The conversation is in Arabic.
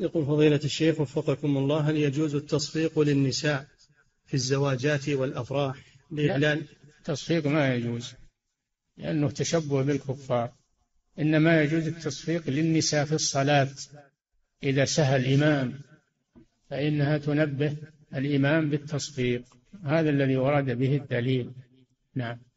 يقول فضيلة الشيخ وفقكم الله، هل يجوز التصفيق للنساء في الزواجات والأفراح بإعلان؟ التصفيق ما يجوز لأنه تشبه بالكفار، إنما يجوز التصفيق للنساء في الصلاة إذا سهى الإمام فإنها تنبه الإمام بالتصفيق، هذا الذي ورد به الدليل. نعم.